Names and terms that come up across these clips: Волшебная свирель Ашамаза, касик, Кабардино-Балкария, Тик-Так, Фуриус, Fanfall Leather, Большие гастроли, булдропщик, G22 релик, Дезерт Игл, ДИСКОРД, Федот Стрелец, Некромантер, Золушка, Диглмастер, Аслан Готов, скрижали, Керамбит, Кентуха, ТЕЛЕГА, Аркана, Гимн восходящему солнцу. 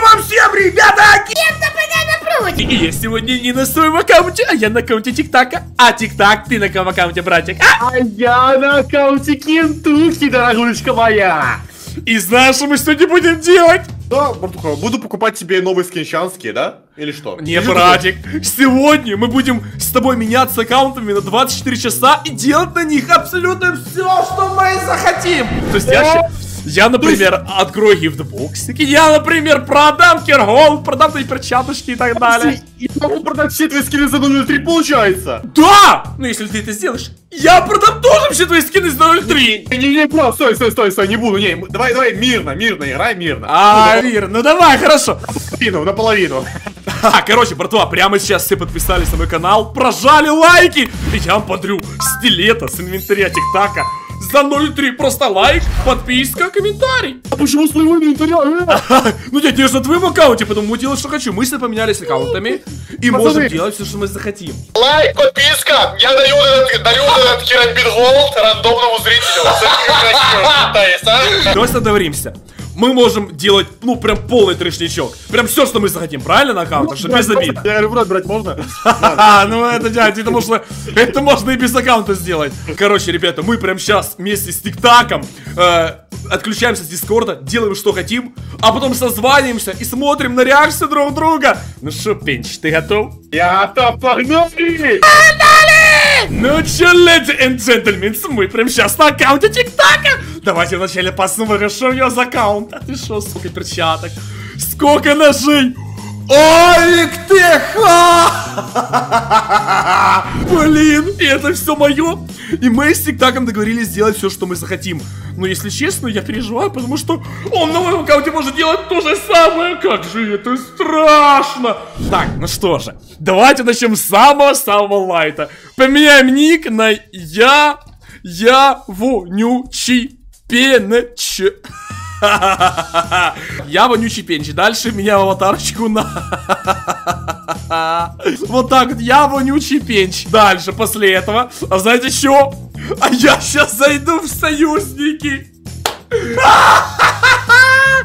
вам всем, ребята, я сегодня не на своем аккаунте, а я на аккаунте Тик-Така. А Тик-Так, ты на каком аккаунте, братик? А я на аккаунте Кентухи, дорогушка моя. И знаешь, что мы сегодня будем делать? Да, братуха, буду покупать тебе новые скинчанские, да? Или что? Не, братик, сегодня мы будем с тобой меняться аккаунтами на 24 часа и делать на них абсолютно все, что мы захотим. То есть я, например, открою гифтбоксики, я, например, продам Кергол, продам твои перчаточки и так далее. И могу продать все твои скины за 0.03, получается? Да! Ну, если ты это сделаешь, я продам тоже все твои скины за 0.03. Не, стой, не буду, не, давай, мирно, играй мирно. Мир, ну давай, хорошо. Наполовину. Короче, братва, прямо сейчас все подписались на мой канал, прожали лайки, и я вам подарю стилета с инвентаря Тик-Така. За 0.3 просто лайк, подписка, комментарий. А почему своего инвентаря? Ну я держу на твоем аккаунте, поэтому мы делаем, что хочу. Мы с тобой поменялись аккаунтами и можем делать все, что мы захотим. Лайк, подписка. Я даю этот керамбит голд рандомному зрителю. Давай договоримся. Мы можем делать, ну, прям полный трешничок. Прям все, что мы захотим, правильно, на аккаунтах? Чтобы без обид. Я говорю, брат, брать можно? Ну, это можно и без аккаунта сделать. Короче, ребята, мы прям сейчас вместе с Тик-Таком отключаемся с Дискорда, делаем, что хотим, а потом созваниваемся и смотрим на реакцию друг друга. Ну что, Пенч, ты готов? Я готов, погнали! Ну чё, леди и джентльмены, мы прям сейчас на аккаунте Тик-Така. Давайте вначале посмотрим, что у него за аккаунт. А ты шо, сколько перчаток, сколько ножей. Олик ты, ха! Блин, это все мое. И мы с Тик-Таком договорились сделать все, что мы захотим. Но если честно, я переживаю, потому что он на моем аккаунте может делать то же самое. Как же это страшно. Так, ну что же, давайте начнем с самого-самого лайта. Поменяем ник на я вонючий пенч. Я вонючий пенч. Дальше меня в аватарочку на... Вот так вот. Я вонючий пенч. Дальше, после этого. А знаете что? А я сейчас зайду в союзники.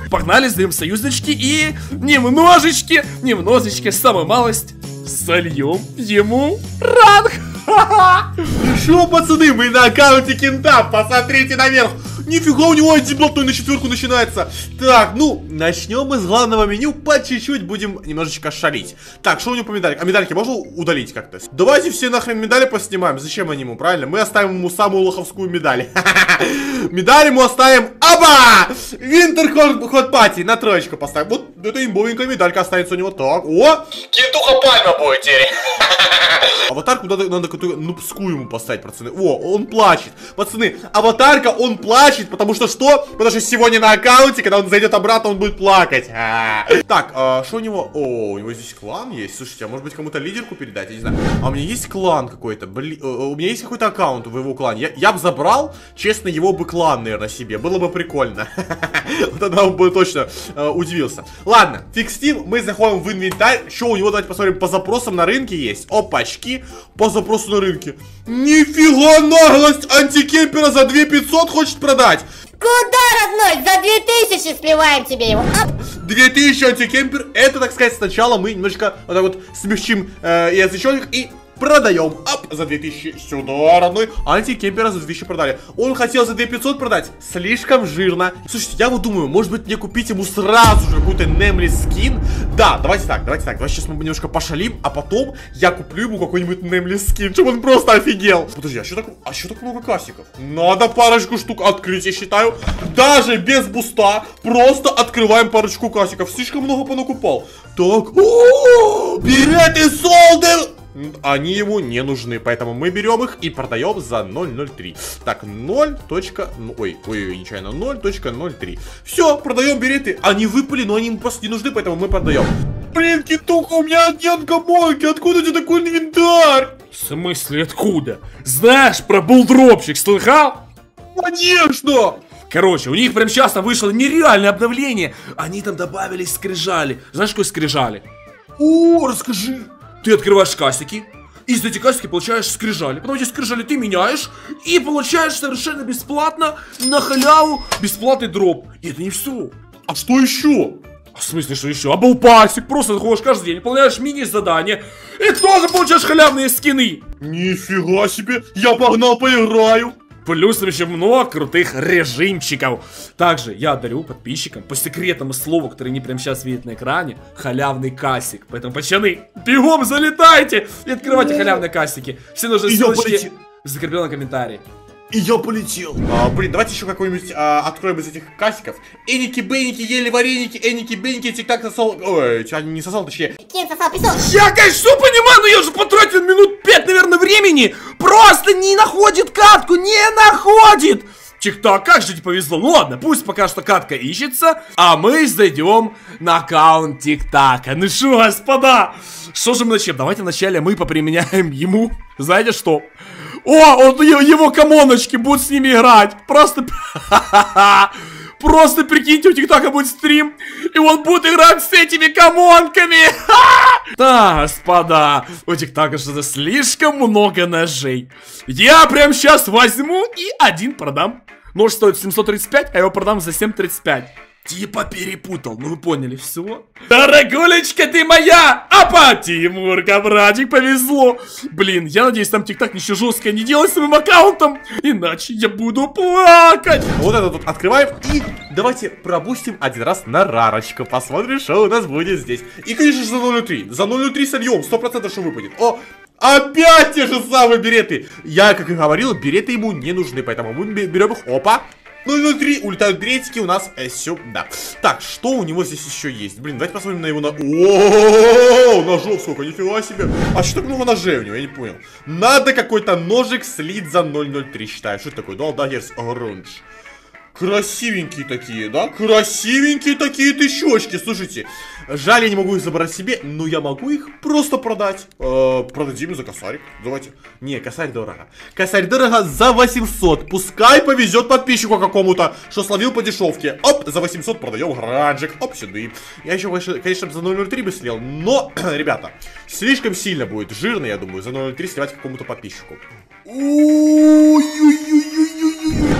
Погнали, сдаем союзнички и немножечко, самую малость, сольем ему ранг. Ну что, пацаны, мы на аккаунте Кента. Посмотрите наверх. Нифига, у него антиблатной на 4 начинается. Так, ну, начнем мы с главного меню. По чуть-чуть будем немножечко шарить. Так, что у него по медалькам? А медальки можно удалить как-то? Давайте все нахрен медали поснимаем. Зачем они ему, правильно? Мы оставим ему самую лоховскую медаль. Медаль мы оставим. Аба! Винтер Хот Пати на троечку поставим. Вот это имбовенькая медалька останется у него. Так, о! Кентуха пальма будет теперь. Аватарку надо какую-то нубскую ему поставить, пацаны. О, он плачет. Пацаны, аватарка, он плачет. Потому что что? Потому что сегодня на аккаунте, когда он зайдет обратно, он будет плакать. Так, что у него? О, у него здесь клан есть. Слушайте, а может быть кому-то лидерку передать? Я не знаю. А у меня есть клан какой-то. Блин, у меня есть какой-то аккаунт в его клане. Я бы забрал, честно, его бы клан, наверное, себе. Было бы прикольно. Тогда он бы точно удивился. Ладно, фиг с ним. Мы заходим в инвентарь. Что у него? Давайте посмотрим. По запросам на рынке есть. Опачки. По запросу на рынке. Нифига наглость! Антикемпера за 2500 хочет продать. Куда, родной? За 2000 сливаем тебе его. 2000 антикемпер. Это, так сказать, сначала мы немножко вот так вот смягчим язычок и продаем. Ап, за 2000 сюда, родной. Антикемпера за 2000 продали. Он хотел за 2500 продать. Слишком жирно. Слушайте, я вот думаю, может быть мне купить ему сразу же какой-то Немлис скин. Да, давайте так. Давайте сейчас мы немножко пошалим, а потом я куплю ему какой-нибудь Немлис скин, чтобы он просто офигел. Подожди, а что так много касиков? Надо парочку штук открыть, я считаю. Даже без буста просто открываем парочку касиков. Слишком много понакупал. Так. Берет и солдер! Они ему не нужны, поэтому мы берем их и продаем за 0.03. Так, 0. Ой, нечаянно, 0.03. Все, продаем береты. Они выпали, но они ему просто не нужны, поэтому мы продаем. Блин, Кентуха, у меня нет гомойки. Откуда у тебя такой инвентарь? В смысле, откуда? Знаешь про булдропщик, слыхал? Конечно! Короче, у них прям часто вышло нереальное обновление. Они там добавили скрижали. Знаешь, какой скрижали? О, расскажи. Ты открываешь касики, и из этих касики получаешь скрижали. Потом эти скрижали ты меняешь, и получаешь совершенно бесплатно, на халяву, бесплатный дроп. И это не все. А что еще? В смысле, что еще? А булпасик, просто заходишь каждый день, выполняешь мини-задание и тоже получаешь халявные скины. Нифига себе, я погнал поиграю. Плюс еще много крутых режимчиков. Также я дарю подписчикам по секретному слову, которое они прямо сейчас видят на экране, халявный касик. Поэтому, пацаны, бегом залетайте и открывайте халявные касики. Все нужные ссылочки в закрепленном комментарии. И я полетел. Блин, давайте еще какой-нибудь откроем из этих касиков. Эники-беники, ели вареники, эники-беники, тик-так сосал... Ой, не сосал, точнее. Кем сосал, писал? Я, конечно, понимаю, но я уже потратил минут 5, наверное, времени. Просто не находит катку, не находит. Тик-так, как же тебе повезло. Ну ладно, пусть пока что катка ищется, а мы зайдем на аккаунт Тик-така. Ну что, господа, что же мы начнем? Давайте вначале мы поприменяем ему, знаете что? О, он, его комоночки будут с ними играть. Просто... Просто прикиньте, у Тик-така будет стрим, и он будет играть с этими комонками. Да, господа, у Тик-така что-то слишком много ножей. Я прям сейчас возьму и один продам. Нож стоит 735, а его продам за 735. Типа перепутал, ну вы поняли, все. Дорогулечка ты моя, апа, Тимурка, братик, повезло. Блин, я надеюсь, там Тик-так ничего жесткое не делай с своим аккаунтом, иначе я буду плакать. Вот это тут открываем и давайте пропустим один раз на рарочку, посмотрим, что у нас будет здесь. И, конечно же, за 0.3, за 0.3 сольем, 100% что выпадет. О, опять те же самые береты. Я, как и говорил, береты ему не нужны, поэтому мы берем их, опа. 0.03, улетают беретики у нас сюда. Так, что у него здесь еще есть? Блин, давайте посмотрим на его на... О, ножов сколько, нифига себе. А что так много ножей у него, я не понял. Надо какой-то ножик слить за 0.03, считаю. Что это такое? Долдагерс оранж. Красивенькие такие, да? Красивенькие такие тыщечки, слушайте. Жаль, я не могу их забрать себе, но я могу их просто продать. Продадим за косарик, давайте. Не, косарь дорого. Косарь дорого за 800. Пускай повезет подписчику какому-то, что словил по дешевке. Оп, за 800 продаем гранжик, оп, сюда. Я еще, конечно, за 0.03 бы слил, но, ребята, слишком сильно будет жирно, я думаю, за 0.03 сливать какому-то подписчику.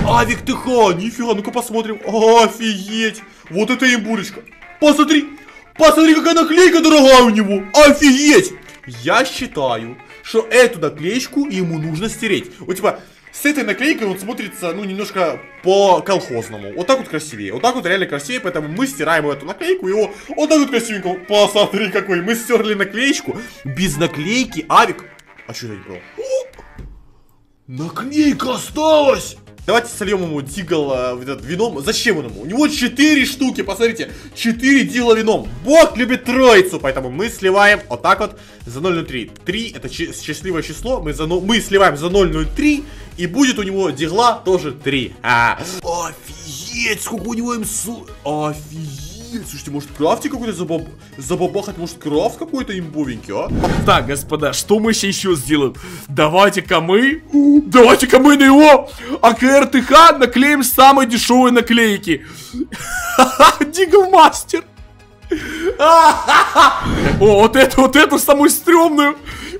Авик ТХ, нифига, ну-ка посмотрим. Офигеть, вот это имбурочка. Посмотри, посмотри, какая наклейка дорогая у него, офигеть. Я считаю, что эту наклеечку ему нужно стереть. Вот типа, с этой наклейкой он смотрится, ну, немножко по-колхозному. Вот так вот красивее, вот так вот реально красивее. Поэтому мы стираем эту наклейку, его вот так вот красивенько, посмотри какой. Мы стерли наклеечку, без наклейки Авик, а что я не брал? Наклейка осталась! Давайте сольем ему дигл вином. Зачем он ему? У него 4 штуки, посмотрите. 4 дигла вином. Бог любит троицу, поэтому мы сливаем вот так вот за 0.03. 3 это счастливое число. Мы сливаем за 0.03 и будет у него дигла тоже 3. Офигеть, сколько у него МСУ. Офигеть. Слушайте, может крафтик какой-то забабахать? Может крафт какой-то имбовенький, а? Так, господа, что мы еще сделаем? Давайте-ка мы на его АКРТХ наклеим самые дешевые наклейки. Диглмастер. О, вот эту самую стрёмную.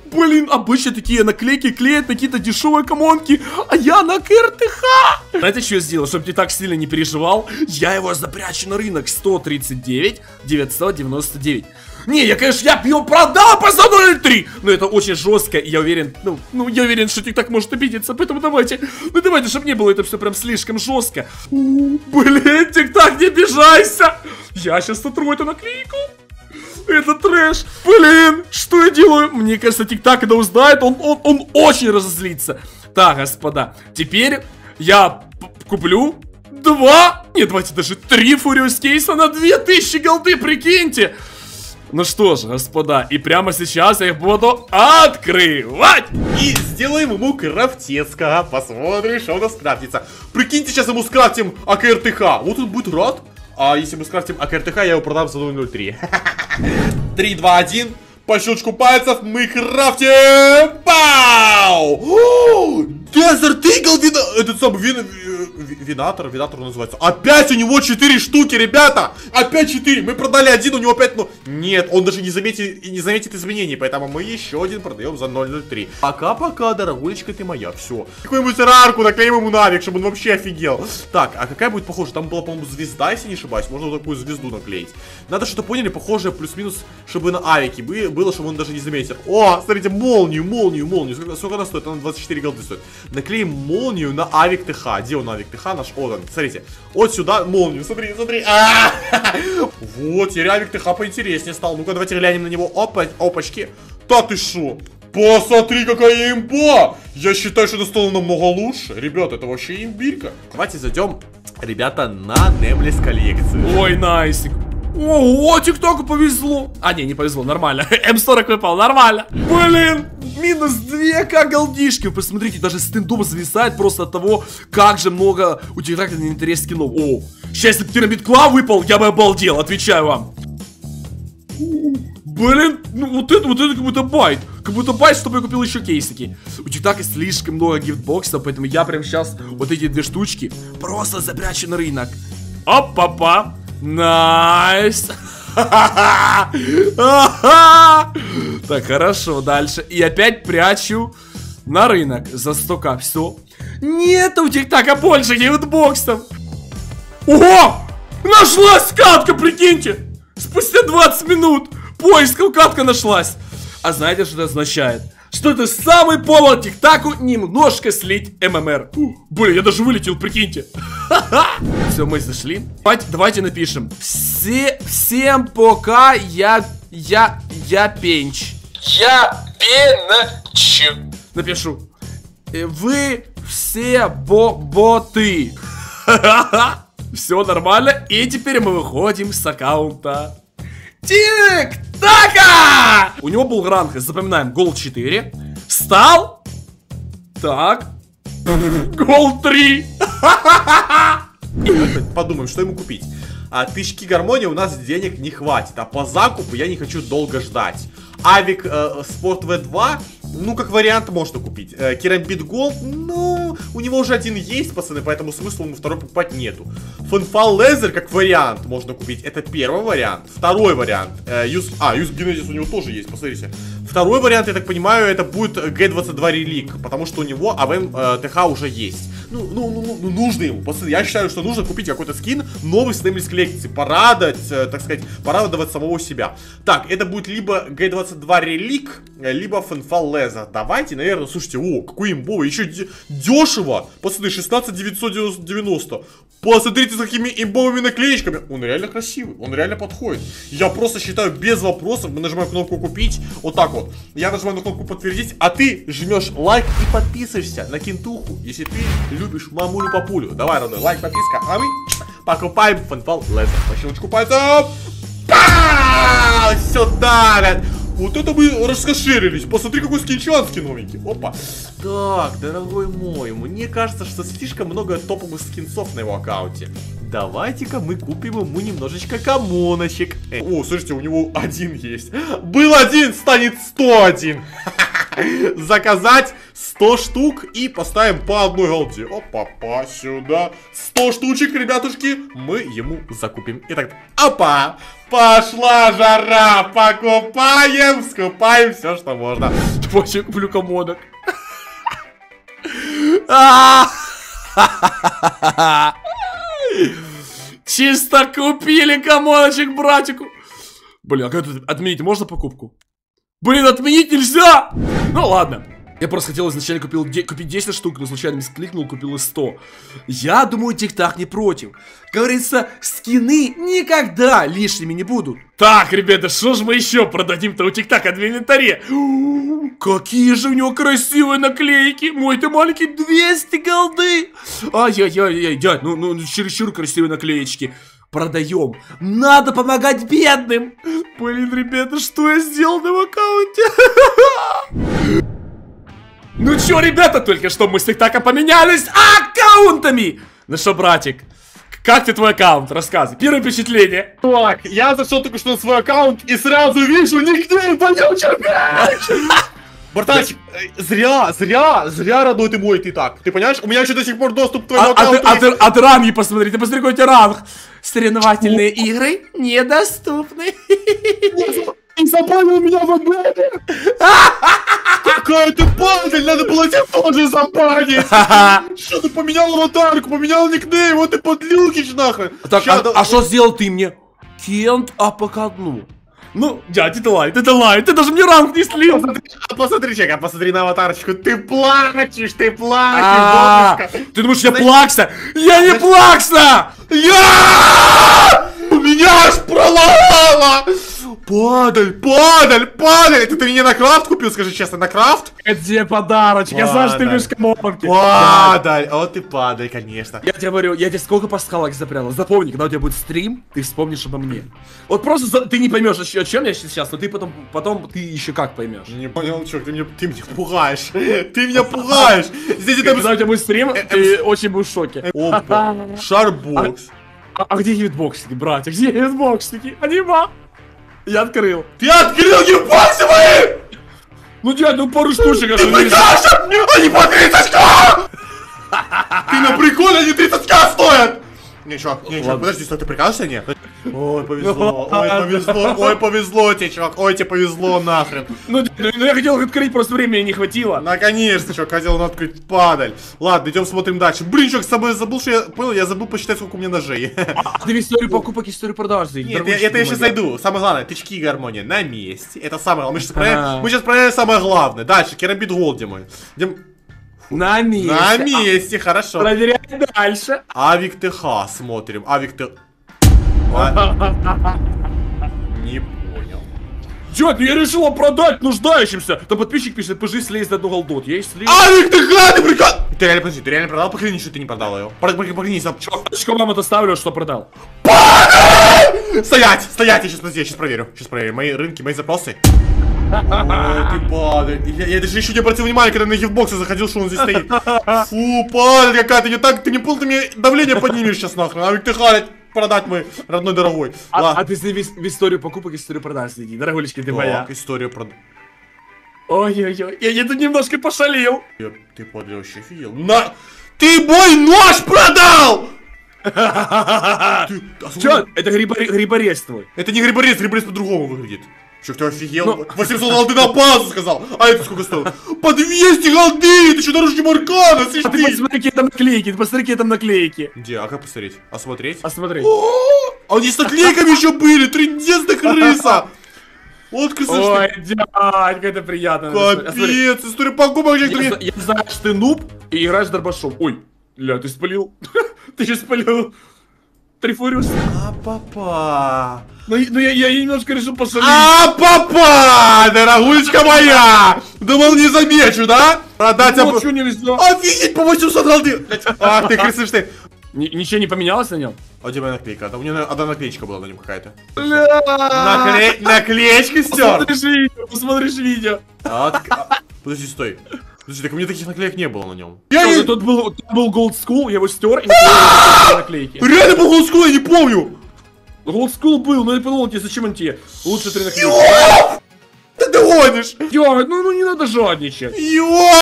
Блин, обычно такие наклейки клеят на какие-то дешевые комонки, а я на КРТХ. Знаете, что я сделал, чтобы ты так сильно не переживал? Я его запрячу на рынок 139 999. Не, я, конечно, я его продал по 103, но это очень жестко, и я уверен, я уверен, что Тик-так может обидеться, поэтому давайте, чтобы не было это все прям слишком жестко. Блин, Тик-так, не обижайся. Я сейчас сотру эту наклейку. Это трэш. Блин, что я делаю? Мне кажется, Тик-так, когда узнает, он очень разозлится. Так, господа, теперь я куплю 2, нет, давайте даже 3 Фуриус кейса на 2000 голды, прикиньте. Ну что ж, господа, и прямо сейчас я их буду открывать. И сделаем ему крафтецко. Посмотрим, что у нас крафтится. Прикиньте, сейчас ему скрафтим АКРТХ. Вот он будет рад. А если мы скрафтим АКРТХ, я его продам за 0.03. 3, 2, 1. По щелчку пальцев мы крафтим. Пау! Дезерт Игл, этот самый Винатор называется. Опять у него 4 штуки, ребята! Опять 4! Мы продали один, у него 5, но... Нет, он даже не заметит изменений, поэтому мы еще один продаем за 0.03. Пока-пока, дорогулечка ты моя, все. Какую-нибудь рарку наклеим ему навик, чтобы он вообще офигел. Так, а какая будет похожа? Там была, по-моему, звезда, если не ошибаюсь. Можно вот такую звезду наклеить. Надо что-то, поняли, похожее плюс-минус, чтобы на авике было, чтобы он даже не заметил. О, смотрите, молнию. Сколько она стоит? Она 24 голды стоит. Наклеим молнию на авик ТХ. Где он авик ТХ? Наш Одан. Смотрите, вот сюда молнию. Смотри. Вот, теперь авик ТХ поинтереснее стал. Ну-ка, давайте глянем на него. Опачки. Да ты шо? Посмотри, какая имба! Я считаю, что это стало намного лучше. Ребята, это вообще имбирька. Давайте зайдем, ребята, на Немлес коллекцию. Ой, найсик. Ого, Тик-Таку повезло. А, не повезло, нормально. М40 выпал, нормально. Блин, минус 2к голдишки. Вы посмотрите, даже стендом зависает просто от того, как же много у Тик-Така на интерес скинов. О, счастье, Керамбит Клав выпал, я бы обалдел, отвечаю вам. Блин, ну вот это как будто байт. Как будто байт, чтобы я купил еще кейсики. У Тик-Така слишком много гифтбоксов, поэтому я прям сейчас вот эти две штучки просто запрячу на рынок. Оп-па-па. Найс! Так, хорошо, дальше. И опять прячу на рынок за 100к. Все. Нет у Тик-Така больше гифтбоксов. Ого! Нашлась катка, прикиньте! Спустя 20 минут поисков катка нашлась. А знаете, что это означает? Что это самый повод Тик-Таку немножко слить ММР. Блин, я даже вылетел, прикиньте. Все, мы зашли. Давайте напишем. Всем пока, я пенч. Я пенч. Напишу. Вы все боты. Все нормально. И теперь мы выходим с аккаунта Тик-Така! У него был ранг, запоминаем, голд 4. Стал. Так. Голд 3. Подумаем, что ему купить. А тычки гармонии у нас денег не хватит. А по закупу я не хочу долго ждать. Авик Спорт В2, ну, как вариант, можно купить. Керамбит Голд, ну, у него уже один есть, пацаны, поэтому смысла ему второй покупать нету. Fanfall Leather, как вариант, можно купить. Это первый вариант. Второй вариант. Юз Генезис у него тоже есть, посмотрите. Второй вариант, я так понимаю, это будет G22 релик, потому что у него АВМ ТХ уже есть. Ну, нужно ему, пацаны, я считаю, что нужно купить какой-то скин новый с Немлес коллекции. Порадовать, так сказать, порадовать самого себя. Так, это будет либо G22 релик, либо Fanfall Leather. Давайте, наверное, слушайте, о, какой имбовый, еще дешево. Пацаны, 16990. Посмотрите, с какими имбовыми наклеечками. Он реально красивый, он реально подходит. Я просто считаю, без вопросов, мы нажимаем кнопку купить, вот так вот. Я нажимаю на кнопку подтвердить, а ты жмешь лайк и подписываешься на Кентуху, если ты любишь мамулю-папулю. Давай, родной, лайк, подписка, а мы покупаем Fanfall Leather. По щелчку пальцев. Паааа! Сюда, блядь. Вот это мы раскошерились. Посмотри, какой скинчанский новенький. Опа. Так, дорогой мой, мне кажется, что слишком много топовых скинцов на его аккаунте. Давайте-ка мы купим ему немножечко комоночек. О, слушайте, у него один есть. Был один, станет 101. Заказать 100 штук и поставим по одной голде. Опа-па, сюда. 100 штучек, ребятушки, мы ему закупим. Итак, опа! Пошла жара! Покупаем, скупаем все, что можно. Вообще куплю комодок. Чисто купили комодочек братику. Блин, а как тут отменить? Можно покупку? Блин, отменить нельзя! Ну ладно. Я просто хотел изначально купить 10 штук, но случайно скликнул, купил и 100. Я думаю, Тик-Так не против. Как говорится, скины никогда лишними не будут. Так, ребята, что же мы еще продадим-то у Тик-Така в инвентаре? Какие же у него красивые наклейки! Мой ты маленький, 200 голды! Ай-яй-яй-яй, дядь, ну чересчур красивые наклеечки. Продаем. Надо помогать бедным. Блин, ребята, что я сделал на аккаунте? Ну чё, ребята, только что мы с Тик-Таком поменялись аккаунтами. Ну что, братик, как ты твой аккаунт? Рассказывай. Первое впечатление. Так, я зашел только что на свой аккаунт и сразу вижу никнейм, понял, черпач. Братанчик, зря, родной ты мой, ты так. Ты понимаешь? У меня еще до сих пор доступ к твоему аккаунту. А ты ранги посмотри, ты посмотри, какой у тебя ранг. Соревновательные игры недоступны. Ты запалил меня в обеде. Какая ты падаль, надо было тебя тоже запалить. Что ты поменял аватарку, поменял никнейм, вот ты подлюкишь нахрен. А что сделал ты мне? Кент апокадну. Ну, дядь, это лай, ты даже мне ранг не слил. Посмотри, чека, посмотри на аватарочку. Ты плачешь, бабушка. Ты думаешь, я плакса? Я не плакса! Меня аж проломало! Падаль! Это ты мне на крафт купил, скажи честно, на крафт? Это тебе подарочек, я знаю, что ты любишь коморки. Падаль, вот ты падаль, конечно. Я тебе говорю, я тебе сколько пасхалок запрятал. Запомни, когда у тебя будет стрим, ты вспомнишь обо мне. Вот просто ты не поймешь, о чем я сейчас, но ты потом ты еще как поймешь. Не понял, чувак, ты меня пугаешь. Ты меня пугаешь. Здесь это... Когда у тебя будет стрим, ты очень будешь в шоке. Опа, шарбокс. А где гитбоксники, братья? Где гитбоксники? Анима! Я открыл. Ты открыл гитбоксы мои! Ну, дядь, ну пару штучек. Ты прикажешь от меня, они по 30 ка! Ты на приколе, они 30 ка стоят! Ничего, подожди, стой, ты прикажешься, нет? Ой, повезло тебе, чувак, ой, тебе повезло нахрен. Ну, я хотел открыть, просто времени не хватило. Наконец-то, чувак, хотел открыть, падаль. Ладно, идем смотрим дальше. Блин, чувак, с собой забыл, что я понял, я забыл посчитать, сколько у меня ножей. Ты историю покупок, историю продаж. Нет, это я сейчас найду. Самое главное, тычки и гармония на месте. Это самое главное. Мы сейчас проверяем самое главное. Дальше, керамбит голд, мой. На месте, хорошо. Проверяем дальше. Авик ТХ смотрим. Авик ТХ. Не понял. Дядь, ну я решила продать нуждающимся. Там подписчик пишет, пожи слезь за одну голду. Я и слез. Авик ТХ, ты прикол! Ты реально продал? Поклянись, что ты не продал ее. Поклянись, чувак, вам это ставлю, что продал. Стоять, я сейчас проверю. Сейчас проверю. Мои рынки, мои запросы. Ой, ты падаль. Я даже еще не обратил внимания, когда на гифбоксы заходил, что он здесь стоит. Фу, падаль какая-то, не так, ты не пол, ты мне давление поднимешь сейчас нахрен. А ведь ты харит продать мой, родной дорогой. А ты в историю покупок, историю продаж следи, дорогулечки, ты моя. Так, историю продаж. Ой-ой-ой, я тут немножко пошалил. Ты падаль вообще офигел. На! Ты мой нож продал! Чё? Это гриборез твой. Это не гриборез, гриборез по-другому выглядит. Чё, ты офигел? Но... 800 голды на базу сказал! А это сколько стоит? По 200 голды! Ты что, дороже, чем Аркана? Ты посмотри, какие там наклейки! Где? А как посмотреть? Осмотреть. А они с наклейками еще были! Трындец до крыса! Вот красавчик! Ой, дядь, это приятно! Капец! История покупок! Я знаю, что ты нуб и играешь дробашом. Ой, ля, ты спалил! Ты сейчас спалил! Три Фуриуса. А-па-па. Ну я немножко решил посолить. А-па-па, дорогулечка моя. Думал, не замечу, да? Продать обучу нельзя. Офигеть, по 800 голды. Ах ты, крысыш ты. Ничего не поменялось на нем? А у тебя наклейка. У меня одна наклеечка была на нем какая-то. Наклеечка стер. Посмотришь видео. Подожди, стой. Слушай, так у меня таких наклеек не было на нем. Тут был Gold School, я его стер и наклейки. Реально был Gold School, я не помню. Gold School был, но я подумал тебе, зачем он тебе? Лучше 3 наклейки. Ёп! Ты догонишь! Ёп, ну не надо жадничать. Ёп!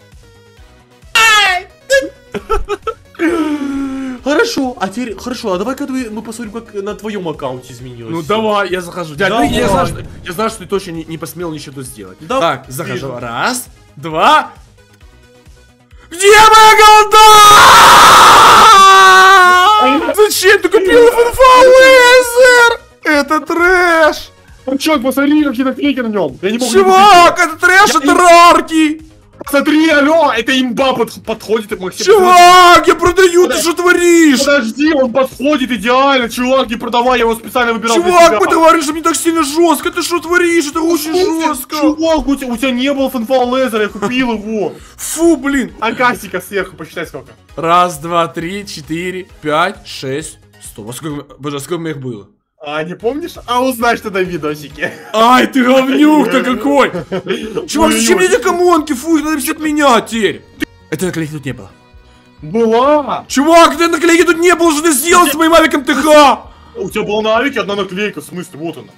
Хорошо, а теперь, хорошо, а давай-ка мы посмотрим, как на твоем аккаунте изменилось. Ну давай, я захожу. Я знаю, что ты точно не посмел ничего сделать. Так, захожу. Раз, два... Где моя голда? Зачем ты купил Fanfall Leather? Это трэш. Ну, чувак, посмотри, какие наклейки на нем. Чувак, это трэш, это рарки. Смотри, алло, это имба подходит. Чувак, я продаю, ты что творишь? Подожди, он подходит идеально, чувак, не продавай, я его специально выбирал. Чувак, мы говоришь, мне так сильно жестко, ты что творишь, это очень жестко. Чувак, у тебя не было Fanfall Leather, я купил его. Фу, блин. А касика сверху, посчитай сколько. 1, 2, 3, 4, 5, 6, 100. Боже, сколько у меня их было? А, не помнишь? А узнаешь тогда видосики. Ай, ты говнюк-то какой! Чувак, зачем мне эти комонки? Фу, их надо все от меня теперь. Это наклейки тут не было. Была! Чувак, это наклейки тут не было, что ты сделал с моим авиком ТХ! У тебя была на авике одна наклейка, в смысле, вот она.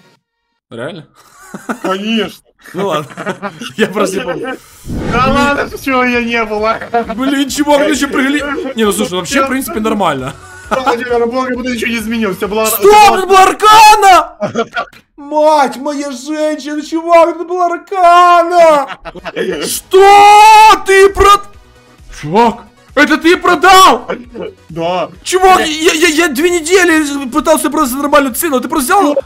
Реально? Конечно. Ну ладно, я просто не помню. Да ладно, чего я не было. Блин, чувак, ну еще прыгали. Не, ну слушай, вообще, в принципе, нормально. Владимир, благо, будто ничего не изменилось. Что, это была Аркана? Мать моя женщина, чувак, это была Аркана. Что ты про... Чувак, это ты продал? Да. Чувак, я 2 недели пытался просто нормальную цену, ты просто взял...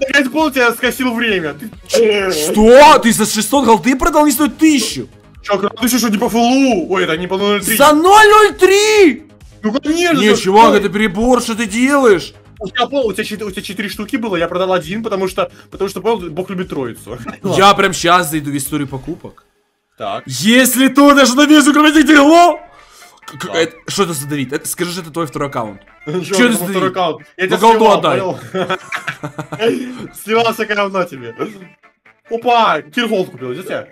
Наконец, пол тебя скосил время. Что? Ты за 600 голды продал, не стоит 1000. Чувак, ты что, не по фулу? Ой, это не по 0.03. За 0.03? Ну конечно. Не, чувак, это перебор, что ты делаешь? У тебя 4 штуки было, я продал 1, потому что понял, Бог любит троицу. Я прям сейчас зайду в историю покупок. Так. Если ты даже навесу громадитель, ло! Что это за Давид? Скажи, что это твой второй аккаунт. Что это за аккаунт? Я тебе голду отдай. Сливался говно тебе. Опа, кирголд купил, здесь я.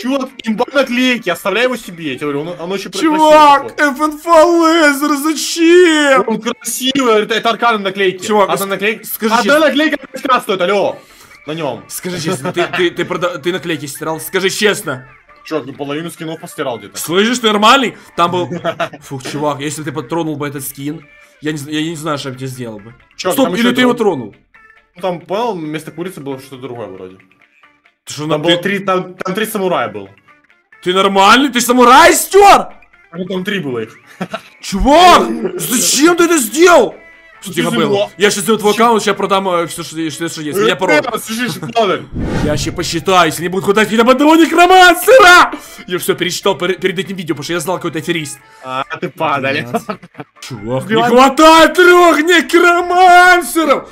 Чувак, имба наклейки, оставляй его себе, я тебе говорю, он еще... Чувак, Fanfall Leather, зачем? Он красивый, это Аркана наклейки. Чувак, одна наклейка, одна наклейка стоит, алло, на нем. Скажи честно, ты наклейки стирал, скажи честно. Чувак, ну половину скинов постирал где-то. Слышишь, ты нормальный? Там был... Фух, чувак, если ты подтронул бы этот скин, я не знаю, что я бы тебе сделал бы. Чувак, стоп, или ты его тронул? Ну там, понял, вместо курицы было что-то другое вроде. Ты что, там, там 3 самурая был. Ты нормальный? Ты самурай стер? Ну там 3 было их. Чувак, зачем ты это сделал? Тихо, Белла. Я сейчас сделаю твой аккаунт, сейчас продам все, что есть. Я порву. Я сейчас посчитаю, если не будет хватать хотя бы одного некромантера. Я все пересчитал перед этим видео, потому что я знал, какой-то аферист. А, ты падали. Чувак, не хватает 3 некромантеров.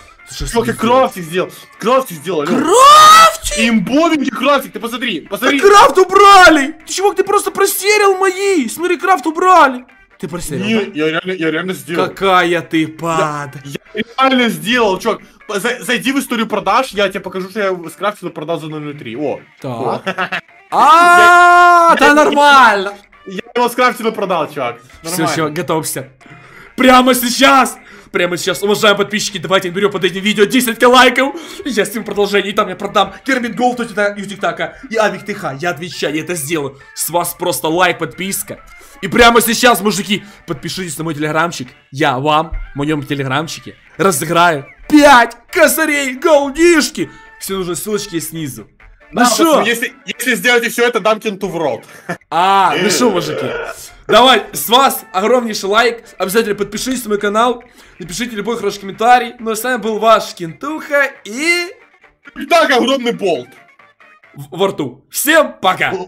Чувак, я крафтик сделал. Крафтик сделали. Крафтик? Имбовенький крафтик, ты посмотри, посмотри. Да крафт убрали. Ты, чувак, ты просто просерил мои. Смотри, крафт убрали. Ты просерил? Нет, да? я реально сделал. Какая ты пада. Я реально сделал, чувак. Зайди в историю продаж, я тебе покажу, что я скрафтил и продал за 0.03. О. Так. Да нормально. Я его скрафтил и продал, чувак. Все, чувак, готовься. Прямо сейчас. Прямо сейчас, уважаемые подписчики, давайте наберем под этим видео 10 лайков. Я с ним продолжение, и там я продам Керамбит Голд, и у Тик-Така, и Авик ТХ. Я отвечаю, я это сделаю. С вас просто лайк, подписка. И прямо сейчас, мужики, подпишитесь на мой телеграмчик. Я вам, в моем телеграмчике, разыграю 5 косарей голдишки. Все нужны ссылочки есть снизу. Да, ну что? Если сделаете все это, дам кенту в рот. Ну что, мужики? Давай, с вас огромнейший лайк. Обязательно подпишитесь на мой канал. Напишите любой хороший комментарий. Ну а с вами был ваш Кентуха и... Так, огромный болт. Во рту. Всем пока!